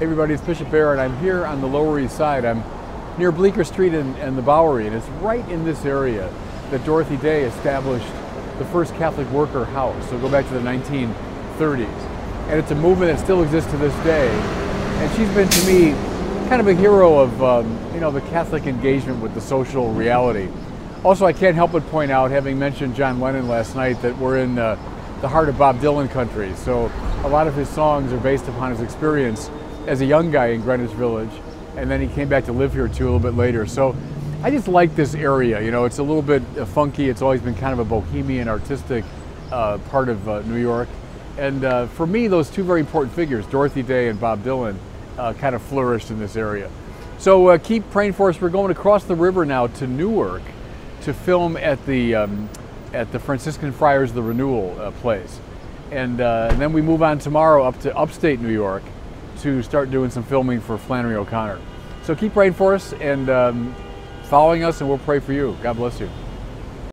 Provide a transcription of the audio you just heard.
Hey everybody, it's Bishop Barron. I'm here on the Lower East Side. I'm near Bleecker Street and the Bowery, and it's right in this area that Dorothy Day established the first Catholic Worker house. So go back to the 1930s. And it's a movement that still exists to this day. And she's been, to me, kind of a hero of the Catholic engagement with the social reality. Also, I can't help but point out, having mentioned John Lennon last night, that we're in the heart of Bob Dylan country. So a lot of his songs are based upon his experience as a young guy in Greenwich Village, and then he came back to live here too a little bit later. So I just like this area, you know, it's a little bit funky. It's always been kind of a bohemian, artistic part of New York. And for me, those two very important figures, Dorothy Day and Bob Dylan, kind of flourished in this area. So keep praying for us. We're going across the river now to Newark to film at the Franciscan Friars the Renewal place. And then we move on tomorrow up to upstate New York to start doing some filming for Flannery O'Connor. So keep praying for us and following us, and we'll pray for you. God bless you.